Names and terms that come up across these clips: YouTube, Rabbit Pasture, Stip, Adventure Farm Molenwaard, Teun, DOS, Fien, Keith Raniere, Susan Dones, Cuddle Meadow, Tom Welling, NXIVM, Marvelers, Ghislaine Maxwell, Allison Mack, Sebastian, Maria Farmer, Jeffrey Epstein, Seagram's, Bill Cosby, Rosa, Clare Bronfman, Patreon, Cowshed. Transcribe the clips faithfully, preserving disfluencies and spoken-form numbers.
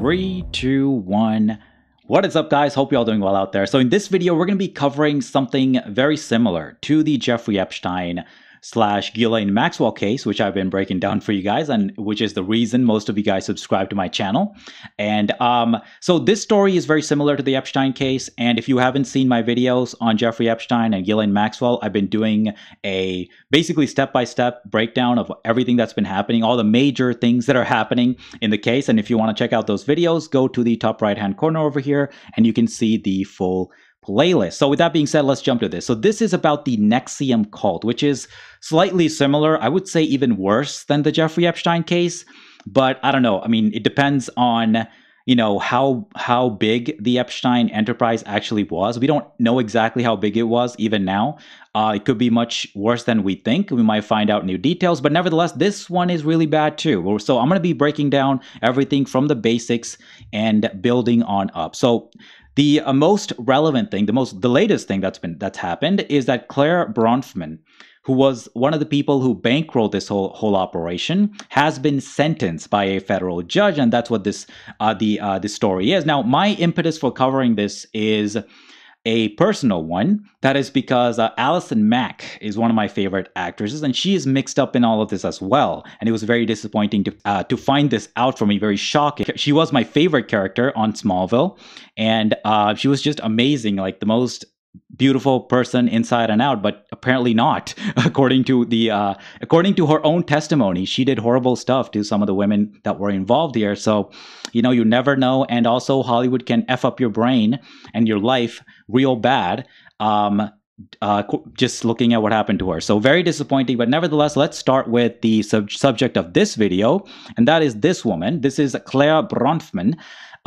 Three, two, one. What is up, guys? Hope you're all doing well out there. So in this video, we're going to be covering something very similar to the Jeffrey Epstein slash Ghislaine Maxwell case, which I've been breaking down for you guys, and which is the reason most of you guys subscribe to my channel. And um, so this story is very similar to the Epstein case. And if you haven't seen my videos on Jeffrey Epstein and Ghislaine Maxwell, I've been doing a basically step-by-step breakdown of everything that's been happening, all the major things that are happening in the case. And if you want to check out those videos, go to the top right-hand corner over here, and you can see the full playlist. So with that being said, let's jump to this. So this is about the N X I V M cult, which is slightly similar, I would say even worse than the Jeffrey Epstein case. But I don't know. I mean, it depends on, you know, how how big the Epstein enterprise actually was. We don't know exactly how big it was even now. Uh, it could be much worse than we think. We might find out new details. But nevertheless, this one is really bad too. So I'm going to be breaking down everything from the basics and building on up. So the uh, most relevant thing, the most, the latest thing that's been that's happened is that Clare Bronfman, who was one of the people who bankrolled this whole whole operation, has been sentenced by a federal judge, and that's what this uh, the uh, this story is. Now, my impetus for covering this is a personal one. That is because uh, Allison Mack is one of my favorite actresses, and she is mixed up in all of this as well. And it was very disappointing to uh, to find this out for me, very shocking. She was my favorite character on Smallville, and uh, she was just amazing, like the most beautiful person inside and out, but apparently not. According to the uh, according to her own testimony, she did horrible stuff to some of the women that were involved here. So, you know, you never know. And also, Hollywood can F up your brain and your life real bad. Um, uh, just looking at what happened to her. So very disappointing. But nevertheless, let's start with the sub subject of this video. And that is this woman. This is Clare Bronfman.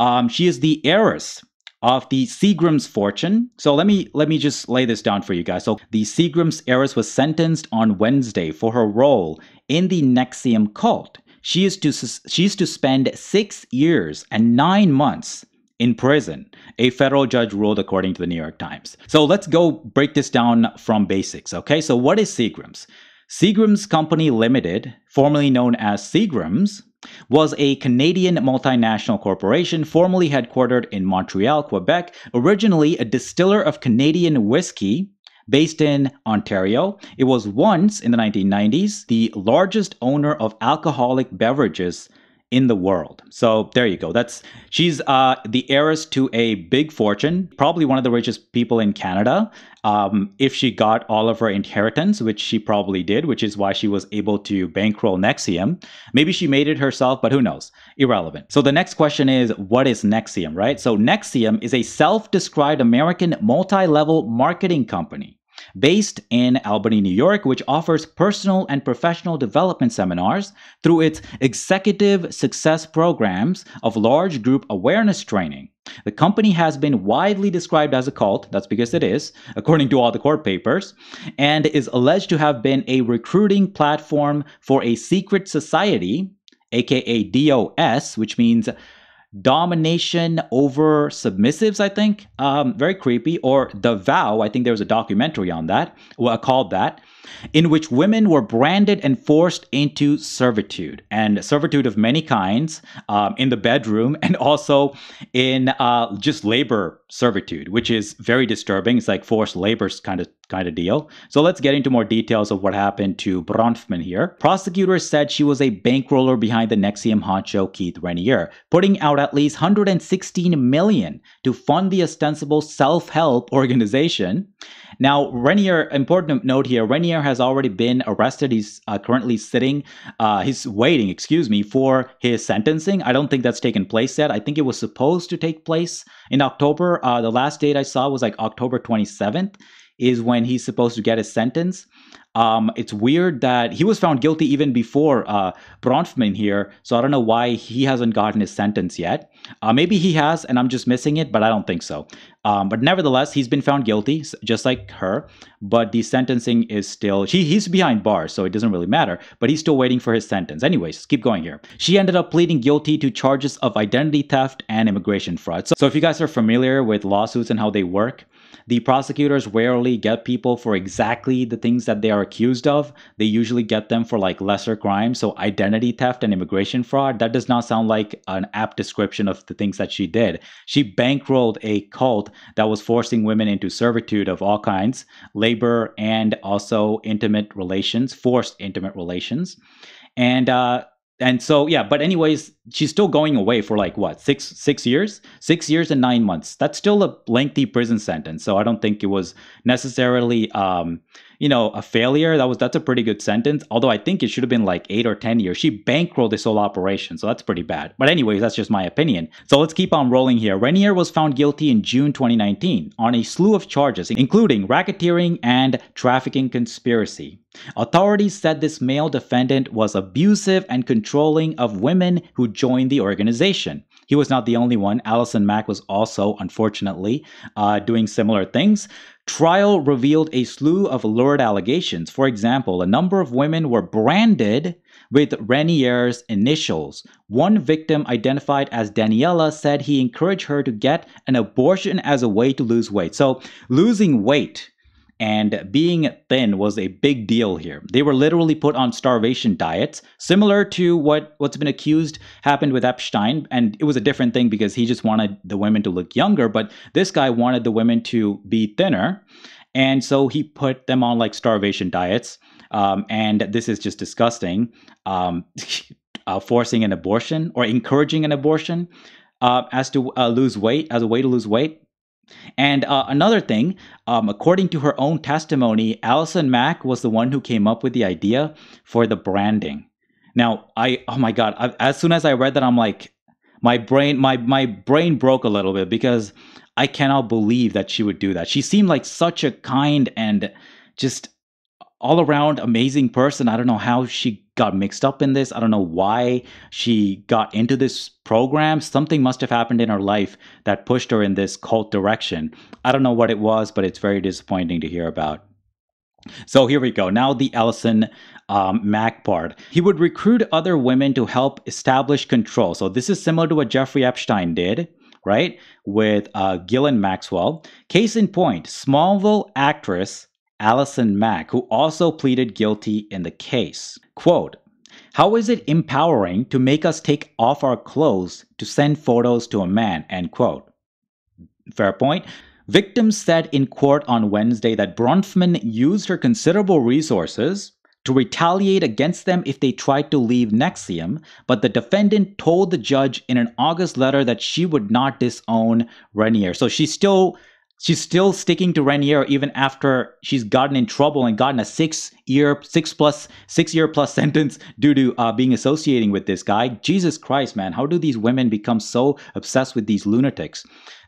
Um, she is the heiress of the Seagram's fortune. So let me let me just lay this down for you guys. So the Seagram's heiress was sentenced on Wednesday for her role in the N X I V M cult. She is to she's to spend six years and nine months in prison, a federal judge ruled, according to the New York Times. So let's go break this down from basics. Okay, so what is Seagram's? Seagram's Company Limited, formerly known as Seagram's, was a Canadian multinational corporation formerly headquartered in Montreal, Quebec, originally a distiller of Canadian whiskey based in Ontario. It was once, in the nineteen nineties, the largest owner of alcoholic beverages in the world. So there you go. That's she's uh, the heiress to a big fortune, probably one of the richest people in Canada, um, if she got all of her inheritance, which she probably did, which is why she was able to bankroll N X I V M. Maybe she made it herself, but who knows? Irrelevant. So the next question is, what is N X I V M, right? So N X I V M is a self-described American multi-level marketing company based in Albany, New York, which offers personal and professional development seminars through its executive success programs of large group awareness training. The company has been widely described as a cult, that's because it is, according to all the court papers, and is alleged to have been a recruiting platform for a secret society, aka D O S, which means domination over submissives, I think. Um, very creepy. Or The Vow, I think there was a documentary on that, well, called that, in which women were branded and forced into servitude, and servitude of many kinds, um, in the bedroom and also in uh, just labor servitude, which is very disturbing. It's like forced labor kind of kind of deal. So let's get into more details of what happened to Bronfman here. Prosecutors said she was a bankroller behind the N X I V M honcho Keith Raniere, putting out at least one hundred sixteen million dollars to fund the ostensible self-help organization. Now, Raniere, important note here, Raniere has already been arrested. He's uh, currently sitting, uh, he's waiting, excuse me, for his sentencing. I don't think that's taken place yet. I think it was supposed to take place in October. Uh, the last date I saw was like October twenty-seventh. Is when he's supposed to get his sentence. Um, it's weird that he was found guilty even before uh, Bronfman here, so I don't know why he hasn't gotten his sentence yet. Uh, maybe he has, and I'm just missing it, but I don't think so. Um, but nevertheless, he's been found guilty, just like her, but the sentencing is still... He, he's behind bars, so it doesn't really matter, but he's still waiting for his sentence. Anyways, keep going here. She ended up pleading guilty to charges of identity theft and immigration fraud. So, so if you guys are familiar with lawsuits and how they work, The prosecutors rarely get people for exactly the things that they are accused of. They usually get them for like lesser crimes. So identity theft and immigration fraud, that does not sound like an apt description of the things that she did. She bankrolled a cult that was forcing women into servitude of all kinds, labor, and also intimate relations, forced intimate relations. And, uh, And so, yeah, but anyways, she's still going away for like, what, six six years? Six years and nine months. That's still a lengthy prison sentence. So I don't think it was necessarily, um, you know, a failure. That was that's a pretty good sentence. Although I think it should have been like eight or ten years. She bankrolled this whole operation. So that's pretty bad. But anyways, that's just my opinion. So let's keep on rolling here. Raniere was found guilty in June twenty nineteen on a slew of charges, including racketeering and trafficking conspiracy. Authorities said this male defendant was abusive and controlling of women who joined the organization. He was not the only one. Allison Mack was also, unfortunately, uh, doing similar things. Trial revealed a slew of lurid allegations. For example, a number of women were branded with Raniere's initials. One victim, identified as Daniela, said he encouraged her to get an abortion as a way to lose weight. So losing weight and being thin was a big deal here. They were literally put on starvation diets, similar to what, what's been accused happened with Epstein. And it was a different thing because he just wanted the women to look younger, but this guy wanted the women to be thinner. And so he put them on like starvation diets. Um, and this is just disgusting. Um, uh, forcing an abortion or encouraging an abortion uh, as to uh, lose weight, as a way to lose weight. And uh, another thing, um, according to her own testimony, Allison Mack was the one who came up with the idea for the branding. Now, I, oh my God, I, as soon as I read that, I'm like, my brain, my, my brain broke a little bit because I cannot believe that she would do that. She seemed like such a kind and just all around amazing person. I don't know how she got mixed up in this. I don't know why she got into this program. Something must have happened in her life that pushed her in this cult direction. I don't know what it was, but it's very disappointing to hear about. So here we go. Now the Allison um, Mack part. He would recruit other women to help establish control. So this is similar to what Jeffrey Epstein did, right? With uh, Ghislaine Maxwell. Case in point, Smallville actress Allison Mack, who also pleaded guilty in the case. Quote, "How is it empowering to make us take off our clothes to send photos to a man?" End quote. Fair point. Victims said in court on Wednesday that Bronfman used her considerable resources to retaliate against them if they tried to leave N X I V M, but the defendant told the judge in an August letter that she would not disown Raniere. So she's still... She's still sticking to Raniere even after she's gotten in trouble and gotten a six-year, six-plus, six-year-plus sentence due to uh, being associating with this guy. Jesus Christ, man! How do these women become so obsessed with these lunatics?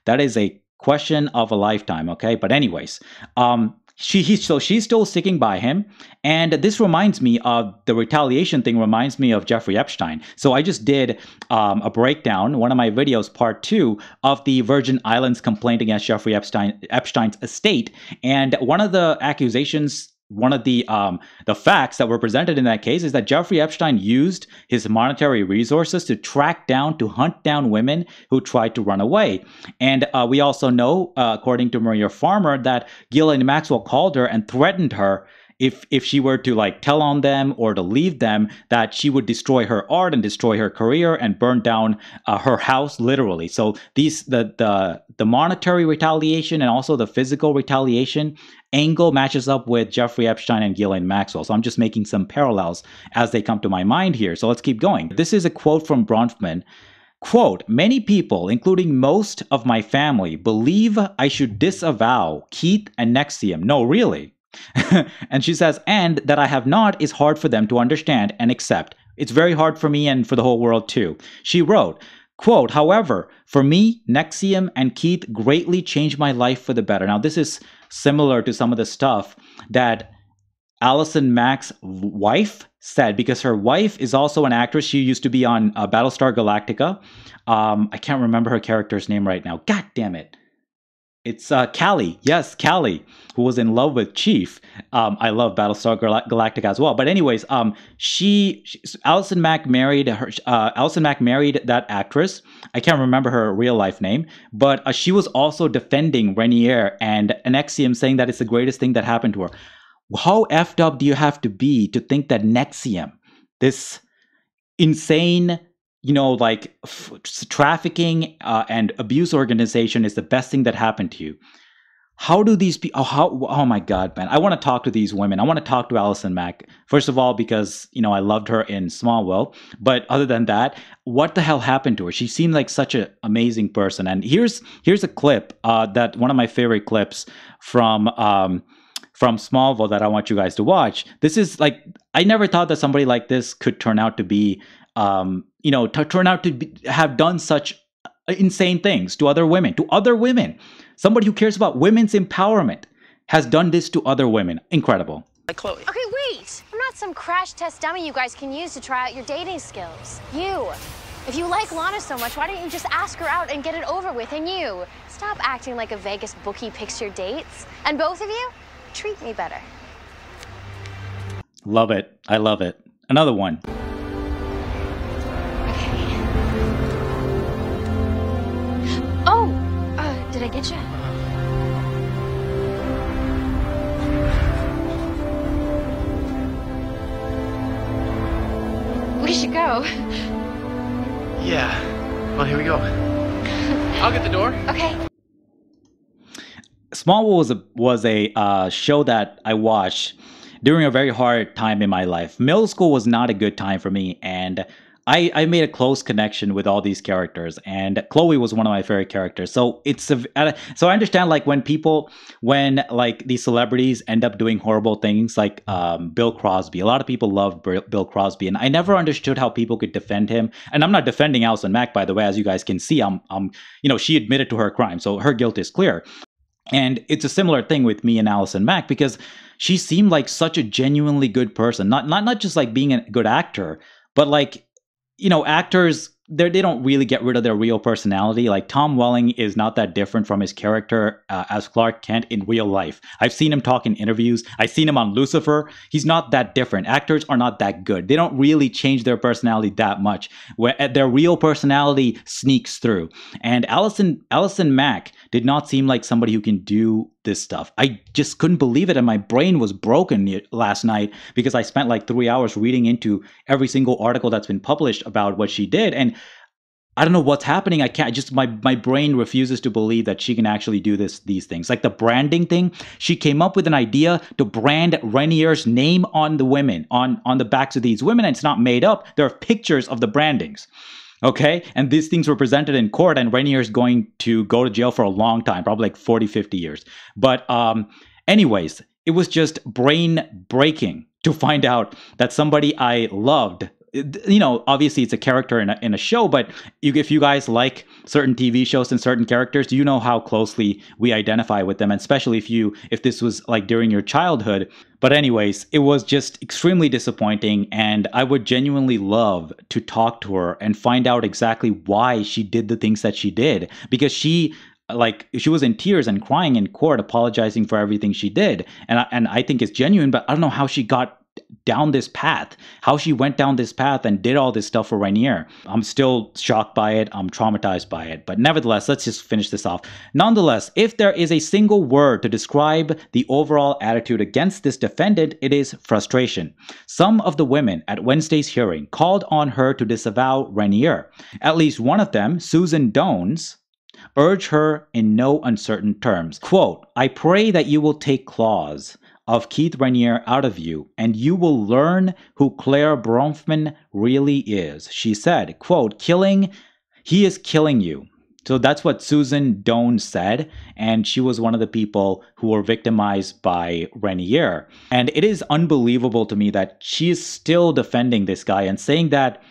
That is a question of a lifetime, okay? But anyways, um, she he, so she's still sticking by him, and this reminds me of the retaliation thing. Reminds me of Jeffrey Epstein. So I just did um, a breakdown, one of my videos, part two of the Virgin Islands complaint against Jeffrey Epstein, Epstein's estate, and one of the accusations, one of the um, the facts that were presented in that case is that Jeffrey Epstein used his monetary resources to track down, to hunt down women who tried to run away. And uh, we also know, uh, according to Maria Farmer, that Ghislaine Maxwell called her and threatened her if if she were to like tell on them or to leave them, that she would destroy her art and destroy her career and burn down uh, her house, literally. So these the the the monetary retaliation and also the physical retaliation angle matches up with Jeffrey Epstein and Ghislaine Maxwell. So I'm just making some parallels as they come to my mind here. So let's keep going. This is a quote from Bronfman. Quote, "Many people, including most of my family, believe I should disavow Keith and N X I V M. No, really." And she says, "and that I have not is hard for them to understand and accept. It's very hard for me and for the whole world too." She wrote, quote, "However, for me, N X I V M and Keith greatly changed my life for the better." Now, this is similar to some of the stuff that Allison Mack's wife said, because her wife is also an actress. She used to be on uh, Battlestar Galactica. Um, I can't remember her character's name right now. God damn it. It's uh, Callie. Yes, Callie, who was in love with Chief. Um, I love Battlestar Gal- Galactica as well. But anyways, um, she, she Allison Mack married her. Uh, Allison Mack married that actress. I can't remember her real life name, but uh, she was also defending Raniere and N X I V M, saying that it's the greatest thing that happened to her. How effed up do you have to be to think that N X I V M, this insane, you know, like f- trafficking uh, and abuse organization, is the best thing that happened to you? How do these people, oh, how, oh my God, man, I want to talk to these women. I want to talk to Allison Mack, first of all, because, you know, I loved her in Smallville. But other than that, what the hell happened to her? She seemed like such an amazing person. And here's, here's a clip uh, that one of my favorite clips from, um, from Smallville that I want you guys to watch. This is like, I never thought that somebody like this could turn out to be, um, you know, to turn out to be, have done such insane things to other women, to other women. Somebody who cares about women's empowerment has done this to other women. Incredible. Like Chloe. Okay, wait. I'm not some crash test dummy you guys can use to try out your dating skills. You. If you like Lana so much, why don't you just ask her out and get it over with? And you. Stop acting like a Vegas bookie picks your dates. And both of you, treat me better. Love it. I love it. Another one. Oh, uh, did I get you? We should go. Yeah. Well, here we go. I'll get the door. Okay. Smallville was a, was a uh, show that I watched during a very hard time in my life. Middle school was not a good time for me, and I, I made a close connection with all these characters, and Chloe was one of my favorite characters. So it's a, so I understand, like, when people, when like these celebrities end up doing horrible things, like um, Bill Cosby. A lot of people loved Bill Cosby, and I never understood how people could defend him. And I'm not defending Allison Mack, by the way, as you guys can see. I'm, I'm, you know, she admitted to her crime, so her guilt is clear. And it's a similar thing with me and Allison Mack, because she seemed like such a genuinely good person. Not, not, not just like being a good actor, but like, you know, actors, they don't really get rid of their real personality. Like Tom Welling is not that different from his character uh, as Clark Kent in real life. I've seen him talk in interviews. I've seen him on Lucifer. He's not that different. Actors are not that good. They don't really change their personality that much. Where their real personality sneaks through. And Allison, Allison Mack did not seem like somebody who can do this stuff. I just couldn't believe it, and my brain was broken last night because I spent like three hours reading into every single article that's been published about what she did, and I don't know what's happening. I can't, just my my brain refuses to believe that she can actually do this these things. Like the branding thing, she came up with an idea to brand Raniere's name on the women, on on the backs of these women, and it's not made up. There are pictures of the brandings. Okay, and these things were presented in court, and Raniere is going to go to jail for a long time, probably like forty, fifty years. But um, anyways, it was just brain breaking to find out that somebody I loved, you know, obviously it's a character in a, in a show, but you, if you guys like certain T V shows and certain characters, you know how closely we identify with them, and especially if you, if this was like during your childhood. But anyways, it was just extremely disappointing, and I would genuinely love to talk to her and find out exactly why she did the things that she did, because she, like, she was in tears and crying in court, apologizing for everything she did. And I, and I think it's genuine, but I don't know how she got down this path, how she went down this path and did all this stuff for Raniere. I'm still shocked by it. I'm traumatized by it. But nevertheless, let's just finish this off. Nonetheless, if there is a single word to describe the overall attitude against this defendant, it is frustration. Some of the women at Wednesday's hearing called on her to disavow Raniere. At least one of them, Susan Dones, urged her in no uncertain terms. Quote, "I pray that you will take claws of Keith Raniere out of you, and you will learn who Clare Bronfman really is," she said. Quote, killing, he is killing you. So that's what Susan Dones said, and she was one of the people who were victimized by Raniere. And it is unbelievable to me that she is still defending this guy and saying that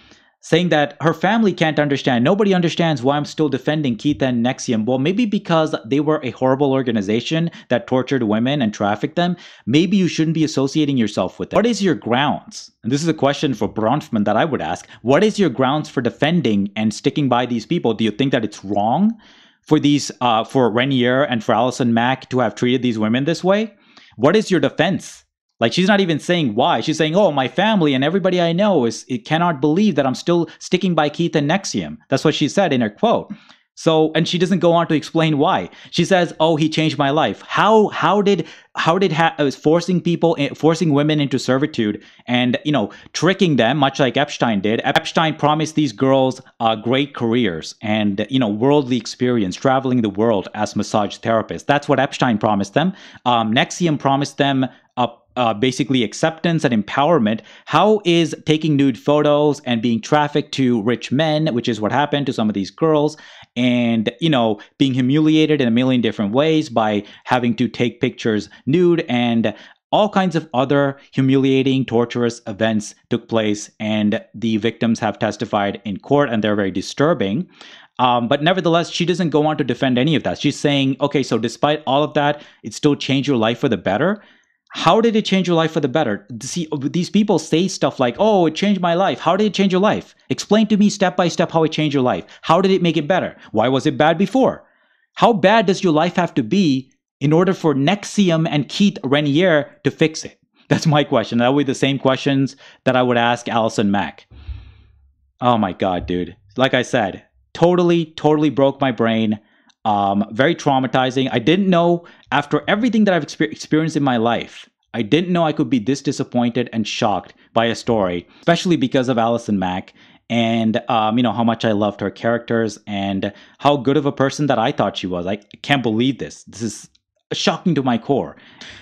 saying that her family can't understand. Nobody understands why I'm still defending Keith and N X I V M. Well, maybe because they were a horrible organization that tortured women and trafficked them. Maybe you shouldn't be associating yourself with them. What is your grounds? And this is a question for Bronfman that I would ask. What is your grounds for defending and sticking by these people? Do you think that it's wrong for these uh, for Raniere and for Allison Mack to have treated these women this way? What is your defense? Like, she's not even saying why. She's saying, oh, my family and everybody I know is it cannot believe that I'm still sticking by Keith and N X I V M. That's what she said in her quote. So, and she doesn't go on to explain why. She says, oh, he changed my life. How, how did, how did, ha- was forcing people, forcing women into servitude and, you know, tricking them, much like Epstein did. Epstein promised these girls uh, great careers and, you know, worldly experience, traveling the world as massage therapists. That's what Epstein promised them. Um, N X I V M promised them a Uh, basically acceptance and empowerment. How is taking nude photos and being trafficked to rich men, which is what happened to some of these girls, and, you know, being humiliated in a million different ways by having to take pictures nude, and all kinds of other humiliating, torturous events took place, and the victims have testified in court, and they're very disturbing. Um, but nevertheless, she doesn't go on to defend any of that. She's saying, okay, so despite all of that, it still changed your life for the better. How did it change your life for the better? See, these people say stuff like, oh, it changed my life. How did it change your life? Explain to me step by step how it changed your life. How did it make it better? Why was it bad before? How bad does your life have to be in order for N X I V M and Keith Raniere to fix it? That's my question. That would be the same questions that I would ask Allison Mack. Oh my God, dude. Like I said, totally, totally broke my brain. Um, very traumatizing. I didn't know, after everything that I've exper- experienced in my life, I didn't know I could be this disappointed and shocked by a story, especially because of Allison Mack and, um, you know, how much I loved her characters and how good of a person that I thought she was. I can't believe this. This is shocking to my core.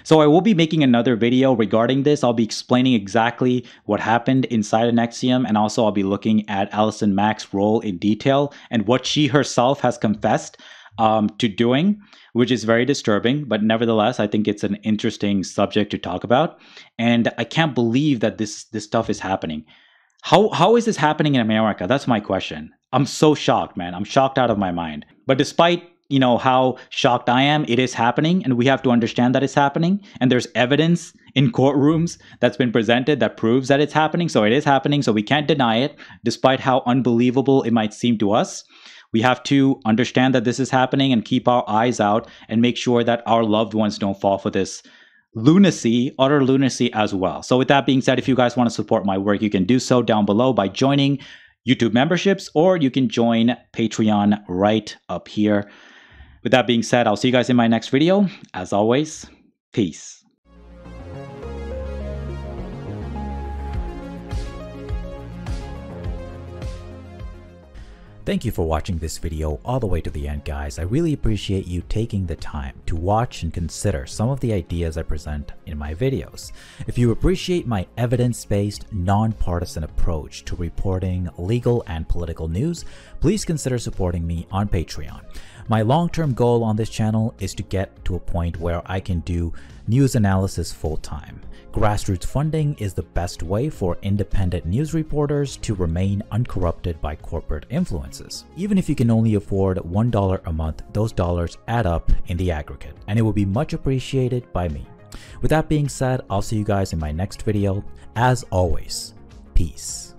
So I will be making another video regarding this. I'll be explaining exactly what happened inside of N X I V M, and also I'll be looking at Allison Mack's role in detail and what she herself has confessed Um, to doing, which is very disturbing. But nevertheless, I think it's an interesting subject to talk about. And I can't believe that this this stuff is happening. How How is this happening in America? That's my question. I'm so shocked, man. I'm shocked out of my mind. But despite, you know, how shocked I am, it is happening. And we have to understand that it's happening. And there's evidence in courtrooms that's been presented that proves that it's happening. So it is happening. So we can't deny it, despite how unbelievable it might seem to us. We have to understand that this is happening and keep our eyes out and make sure that our loved ones don't fall for this lunacy, utter lunacy as well. So with that being said, if you guys want to support my work, you can do so down below by joining YouTube memberships, or you can join Patreon right up here. With that being said, I'll see you guys in my next video. As always, peace. Thank you for watching this video all the way to the end, guys. I really appreciate you taking the time to watch and consider some of the ideas I present in my videos. If you appreciate my evidence-based, nonpartisan approach to reporting legal and political news, please consider supporting me on Patreon. My long-term goal on this channel is to get to a point where I can do news analysis full-time. Grassroots funding is the best way for independent news reporters to remain uncorrupted by corporate influences. Even if you can only afford one dollar a month, those dollars add up in the aggregate, and it will be much appreciated by me. With that being said, I'll see you guys in my next video. As always, peace.